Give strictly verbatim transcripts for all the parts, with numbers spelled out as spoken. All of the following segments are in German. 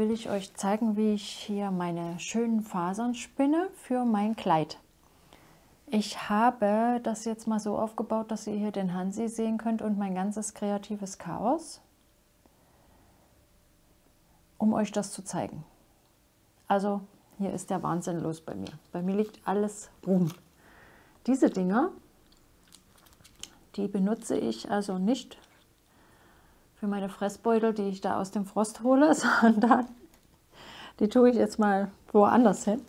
will ich euch zeigen, wie ich hier meine schönen Fasern spinne für mein Kleid. Ich habe das jetzt mal so aufgebaut, dass ihr hier den Hansi sehen könnt und mein ganzes kreatives Chaos, um euch das zu zeigen. Also hier ist der Wahnsinn los bei mir. Bei mir liegt alles rum. Diese Dinger, die benutze ich also nicht für meine Fressbeutel, die ich da aus dem Frost hole, sondern die tue ich jetzt mal woanders hin.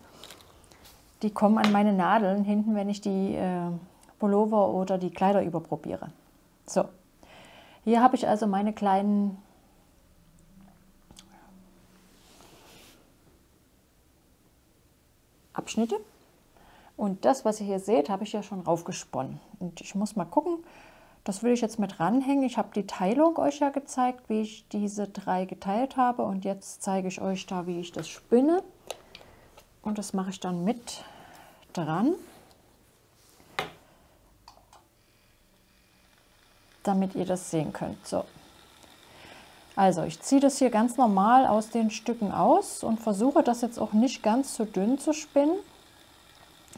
Die kommen an meine Nadeln hinten, wenn ich die äh, Pullover oder die Kleider überprobiere. So, hier habe ich also meine kleinen Abschnitte. Und das, was ihr hier seht, habe ich ja schon raufgesponnen. Und ich muss mal gucken, das will ich jetzt mit ranhängen. Ich habe die Teilung euch ja gezeigt, wie ich diese drei geteilt habe. Und jetzt zeige ich euch da, wie ich das spinne. Und das mache ich dann mit dran, damit ihr das sehen könnt. So. Also ich ziehe das hier ganz normal aus den Stücken aus und versuche das jetzt auch nicht ganz zu dünn zu spinnen,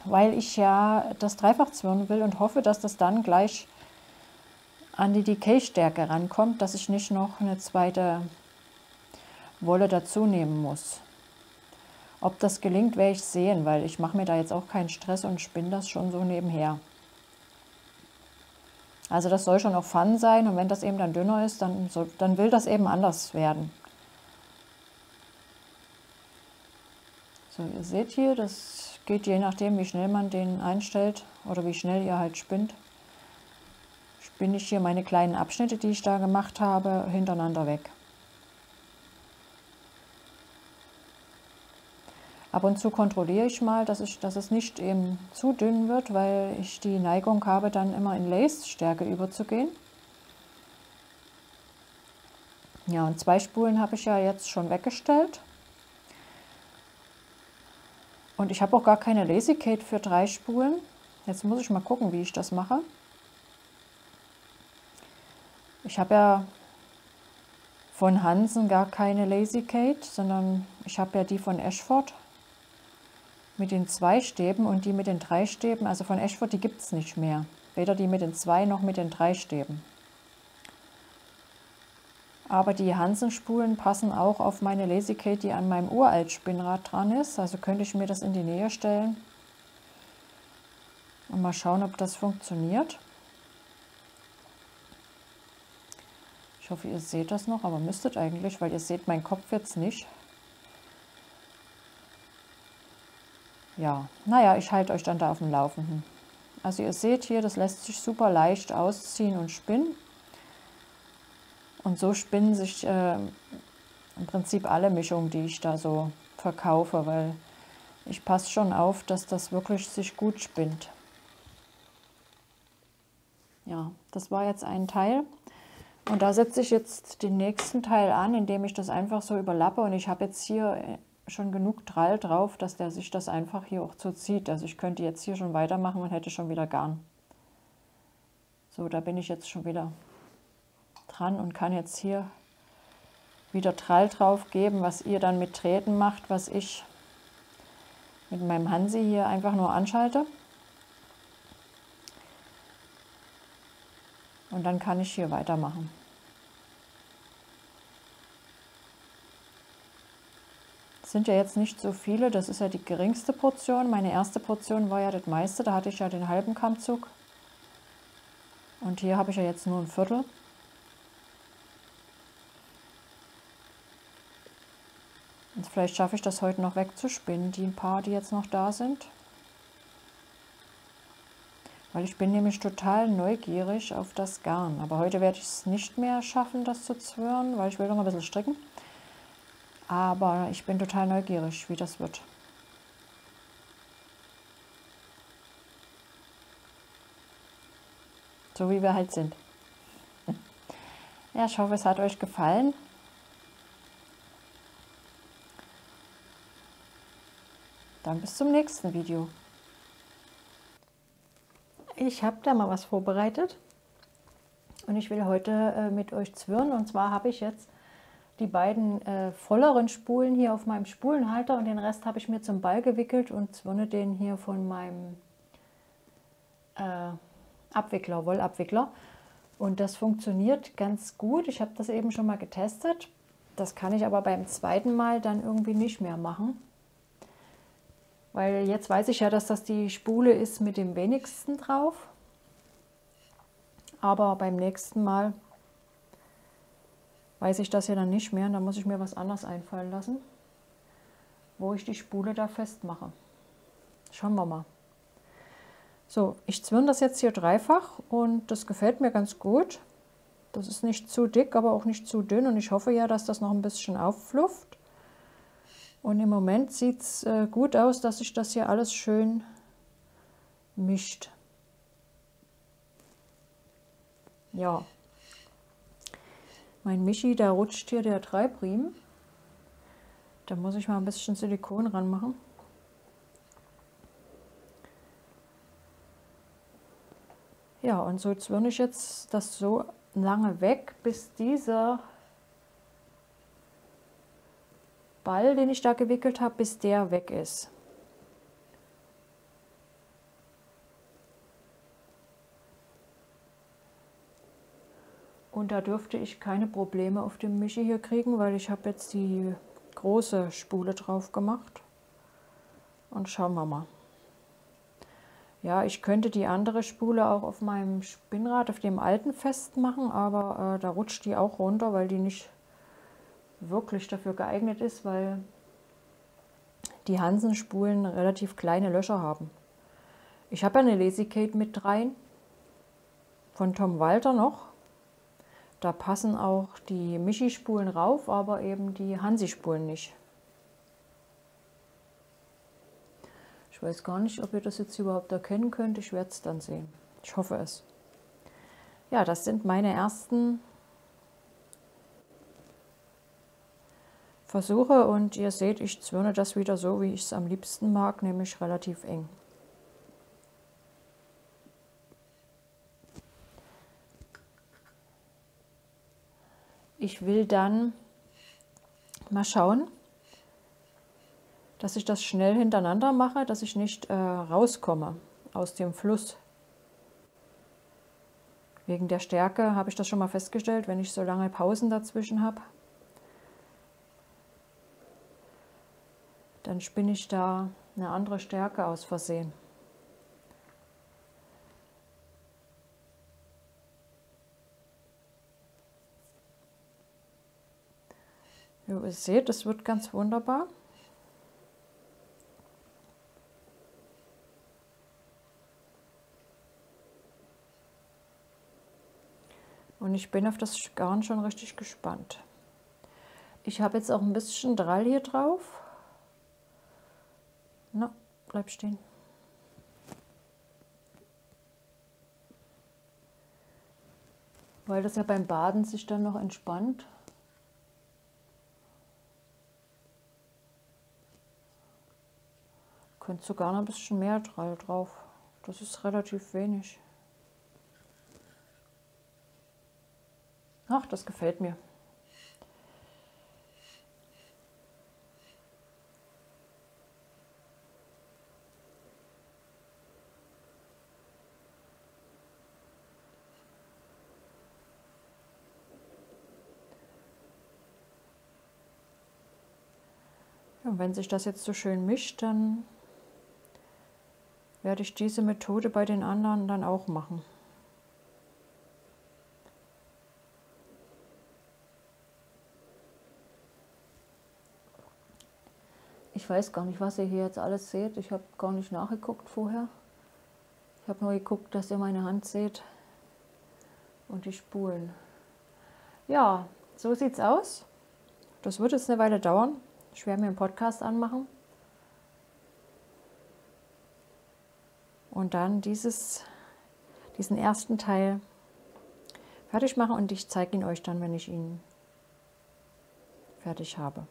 weil ich ja das dreifach zwirnen will und hoffe, dass das dann gleich an die Decay-Stärke rankommt, dass ich nicht noch eine zweite Wolle dazu nehmen muss. Ob das gelingt, werde ich sehen, weil ich mache mir da jetzt auch keinen Stress und spinne das schon so nebenher. Also das soll schon auch Fun sein, und wenn das eben dann dünner ist, dann, so, dann will das eben anders werden. So, ihr seht hier, das geht je nachdem, wie schnell man den einstellt oder wie schnell ihr halt spinnt. Spinne ich hier meine kleinen Abschnitte, die ich da gemacht habe, hintereinander weg. Ab und zu kontrolliere ich mal, dass, ich, dass es nicht eben zu dünn wird, weil ich die Neigung habe, dann immer in Lace-Stärke überzugehen. Ja, und zwei Spulen habe ich ja jetzt schon weggestellt. Und ich habe auch gar keine Lazy-Kate für drei Spulen. Jetzt muss ich mal gucken, wie ich das mache. Ich habe ja von Hansen gar keine Lazy-Kate, sondern ich habe ja die von Ashford mit den zwei Stäben und die mit den drei Stäben. Also von Ashford, die gibt es nicht mehr. Weder die mit den zwei noch mit den drei Stäben. Aber die Hansen-Spulen passen auch auf meine Lazy-Kate, die an meinem uralt Spinnrad dran ist. Also könnte ich mir das in die Nähe stellen und mal schauen, ob das funktioniert. Ich hoffe, ihr seht das noch, aber müsstet eigentlich, weil ihr seht meinen Kopf jetzt nicht. Ja, naja, ich halte euch dann da auf dem Laufenden. Also ihr seht hier, das lässt sich super leicht ausziehen und spinnen. Und so spinnen sich äh, im Prinzip alle Mischungen, die ich da so verkaufe, weil ich passe schon auf, dass das wirklich sich gut spinnt. Ja, das war jetzt ein Teil. Und da setze ich jetzt den nächsten Teil an, indem ich das einfach so überlappe. Und ich habe jetzt hier schon genug Drall drauf, dass der sich das einfach hier auch so zieht. Also ich könnte jetzt hier schon weitermachen und hätte schon wieder Garn. So, da bin ich jetzt schon wieder dran und kann jetzt hier wieder Drall drauf geben, was ihr dann mit Drähten macht, was ich mit meinem Hansi hier einfach nur anschalte. Und dann kann ich hier weitermachen. Es sind ja jetzt nicht so viele, das ist ja die geringste Portion. Meine erste Portion war ja das meiste, da hatte ich ja den halben Kammzug. Und hier habe ich ja jetzt nur ein Viertel. Und vielleicht schaffe ich das heute noch wegzuspinnen, die paar, die jetzt noch da sind. Weil ich bin nämlich total neugierig auf das Garn. Aber heute werde ich es nicht mehr schaffen, das zu zwirren, weil ich will noch ein bisschen stricken. Aber ich bin total neugierig, wie das wird. So wie wir halt sind. Ja, ich hoffe, es hat euch gefallen. Dann bis zum nächsten Video. Ich habe da mal was vorbereitet und ich will heute äh, mit euch zwirren, und zwar habe ich jetzt die beiden äh, volleren Spulen hier auf meinem Spulenhalter und den Rest habe ich mir zum Ball gewickelt und zwirne den hier von meinem äh, Abwickler, Wollabwickler. Und das funktioniert ganz gut. Ich habe das eben schon mal getestet. Das kann ich aber beim zweiten Mal dann irgendwie nicht mehr machen. Weil jetzt weiß ich ja, dass das die Spule ist mit dem wenigsten drauf. Aber beim nächsten Mal weiß ich das ja dann nicht mehr. Und dann muss ich mir was anderes einfallen lassen, wo ich die Spule da festmache. Schauen wir mal. So, ich zwirne das jetzt hier dreifach und das gefällt mir ganz gut. Das ist nicht zu dick, aber auch nicht zu dünn und ich hoffe ja, dass das noch ein bisschen aufflufft. Und im Moment sieht es gut aus, dass sich das hier alles schön mischt. Ja, mein Michi, da rutscht hier der Treibriemen. Da muss ich mal ein bisschen Silikon ranmachen. Ja, und so zwirne ich jetzt das so lange weg, bis dieser Ball, den ich da gewickelt habe, bis der weg ist. Und da dürfte ich keine Probleme auf dem Michi hier kriegen, weil ich habe jetzt die große Spule drauf gemacht. Und schauen wir mal. Ja, ich könnte die andere Spule auch auf meinem Spinnrad, auf dem alten, festmachen, aber äh, da rutscht die auch runter, weil die nicht wirklich dafür geeignet ist, weil die Hansenspulen relativ kleine Löcher haben. Ich habe ja eine Lazy-Kate mit rein, von Tom Walter noch. Da passen auch die Michi-Spulen rauf, aber eben die Hansi-Spulen nicht. Ich weiß gar nicht, ob ihr das jetzt überhaupt erkennen könnt. Ich werde es dann sehen. Ich hoffe es. Ja, das sind meine ersten Versuche und ihr seht, ich zwirne das wieder so, wie ich es am liebsten mag, nämlich relativ eng. Ich will dann mal schauen, dass ich das schnell hintereinander mache, dass ich nicht äh, rauskomme aus dem Fluss. Wegen der Stärke habe ich das schon mal festgestellt, wenn ich so lange Pausen dazwischen habe. Dann spinne ich da eine andere Stärke aus Versehen. Ja, ihr seht, das wird ganz wunderbar. Und ich bin auf das Garn schon richtig gespannt. Ich habe jetzt auch ein bisschen Drall hier drauf. Na, bleib stehen. Weil das ja beim Baden sich dann noch entspannt. Könnt sogar noch ein bisschen mehr Drall drauf. Das ist relativ wenig. Ach, das gefällt mir. Ja, und wenn sich das jetzt so schön mischt, dann werde ich diese Methode bei den anderen dann auch machen. Ich weiß gar nicht, was ihr hier jetzt alles seht. Ich habe gar nicht nachgeguckt vorher. Ich habe nur geguckt, dass ihr meine Hand seht und die Spulen. Ja, so sieht's aus. Das wird jetzt eine Weile dauern. Ich werde mir einen Podcast anmachen und dann dieses, diesen ersten Teil fertig machen und ich zeige ihn euch dann, wenn ich ihn fertig habe.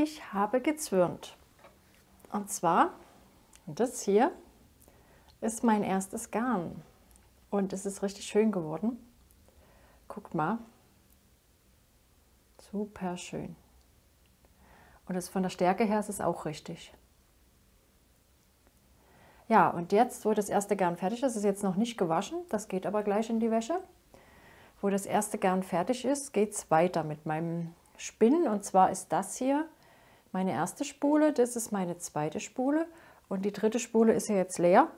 Ich habe gezwirnt und zwar das hier ist mein erstes Garn und es ist richtig schön geworden. Guckt mal. Super schön. Und das von der Stärke her ist es auch richtig. Ja, und jetzt, wo das erste Garn fertig ist, ist jetzt noch nicht gewaschen, das geht aber gleich in die Wäsche. Wo das erste Garn fertig ist, geht es weiter mit meinem Spinnen. Und zwar ist das hier meine erste Spule, das ist meine zweite Spule und die dritte Spule ist ja jetzt leer.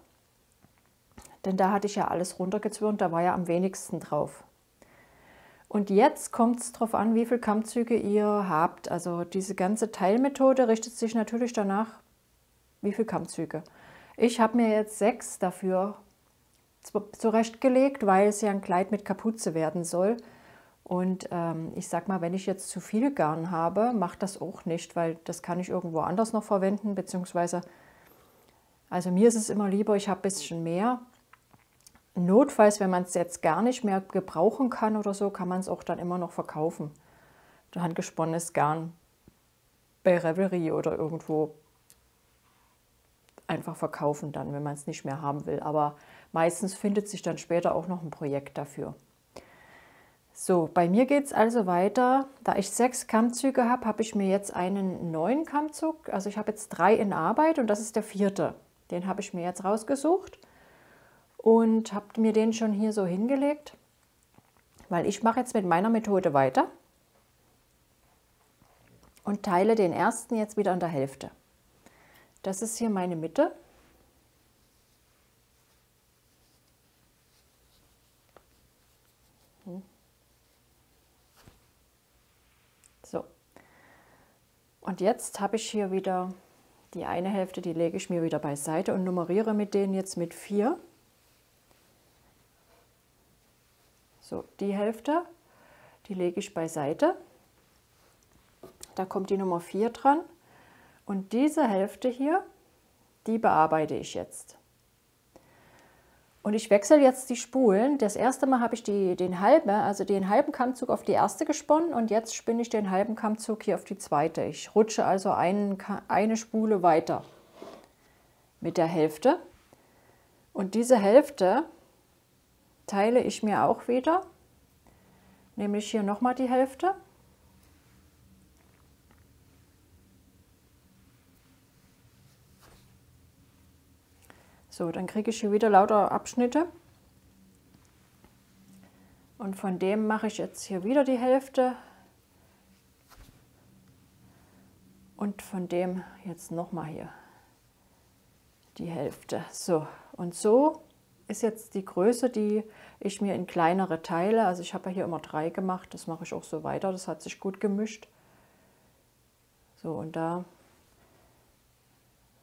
Denn da hatte ich ja alles runtergezwirnt, da war ja am wenigsten drauf. Und jetzt kommt es darauf an, wie viele Kammzüge ihr habt. Also diese ganze Teilmethode richtet sich natürlich danach, wie viele Kammzüge. Ich habe mir jetzt sechs dafür zurechtgelegt, weil es ja ein Kleid mit Kapuze werden soll. Und ähm, ich sag mal, wenn ich jetzt zu viel Garn habe, macht das auch nicht, weil das kann ich irgendwo anders noch verwenden, beziehungsweise, also mir ist es immer lieber, ich habe ein bisschen mehr. Notfalls, wenn man es jetzt gar nicht mehr gebrauchen kann oder so, kann man es auch dann immer noch verkaufen. Handgesponnenes Garn bei Ravelry oder irgendwo einfach verkaufen dann, wenn man es nicht mehr haben will. Aber meistens findet sich dann später auch noch ein Projekt dafür. So, bei mir geht es also weiter. Da ich sechs Kammzüge habe, habe ich mir jetzt einen neuen Kammzug. Also ich habe jetzt drei in Arbeit und das ist der vierte. Den habe ich mir jetzt rausgesucht. Und habe mir den schon hier so hingelegt, weil ich mache jetzt mit meiner Methode weiter und teile den ersten jetzt wieder an der Hälfte. Das ist hier meine Mitte. So. Und jetzt habe ich hier wieder die eine Hälfte, die lege ich mir wieder beiseite und nummeriere mit denen jetzt mit vier. So, die Hälfte, die lege ich beiseite, da kommt die Nummer vier dran und diese Hälfte hier, die bearbeite ich jetzt. Und ich wechsle jetzt die Spulen. Das erste Mal habe ich die, den, halben, also den halben Kammzug auf die erste gesponnen und jetzt spinne ich den halben Kammzug hier auf die zweite. Ich rutsche also einen, eine Spule weiter mit der Hälfte und diese Hälfte teile ich mir auch wieder, nämlich hier nochmal die Hälfte. So, dann kriege ich hier wieder lauter Abschnitte. Und von dem mache ich jetzt hier wieder die Hälfte. Und von dem jetzt nochmal hier die Hälfte. So, und so ist jetzt die Größe, die ich mir in kleinere teile. Also ich habe ja hier immer drei gemacht, das mache ich auch so weiter, das hat sich gut gemischt. So, und da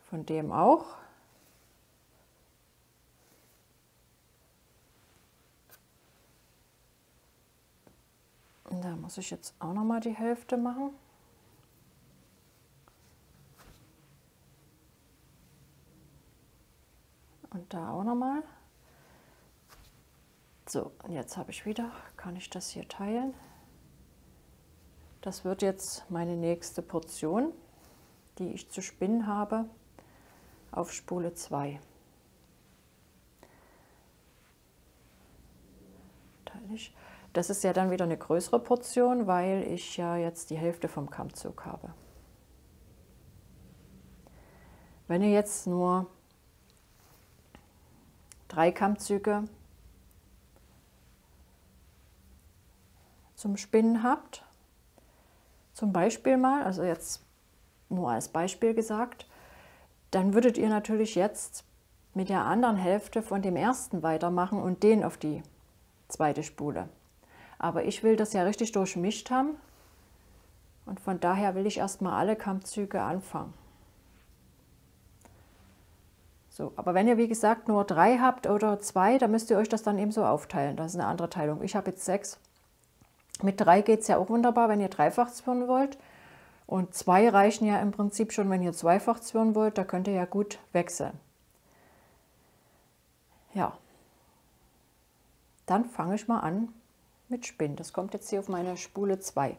von dem auch. Und da muss ich jetzt auch noch mal die Hälfte machen. Und da auch noch mal. So, und jetzt habe ich wieder, kann ich das hier teilen. Das wird jetzt meine nächste Portion, die ich zu spinnen habe, auf Spule zwei. Das ist ja dann wieder eine größere Portion, weil ich ja jetzt die Hälfte vom Kammzug habe. Wenn ihr jetzt nur drei Kammzüge zum Spinnen habt, zum Beispiel mal, also jetzt nur als Beispiel gesagt, dann würdet ihr natürlich jetzt mit der anderen Hälfte von dem ersten weitermachen und den auf die zweite Spule. Aber ich will das ja richtig durchmischt haben und von daher will ich erstmal alle Kammzüge anfangen. So, aber wenn ihr wie gesagt nur drei habt oder zwei, dann müsst ihr euch das dann eben so aufteilen. Das ist eine andere Teilung. Ich habe jetzt sechs. Mit drei geht es ja auch wunderbar, wenn ihr dreifach zwirnen wollt. Und zwei reichen ja im Prinzip schon, wenn ihr zweifach zwirnen wollt. Da könnt ihr ja gut wechseln. Ja, dann fange ich mal an mit Spinnen. Das kommt jetzt hier auf meine Spule zwei.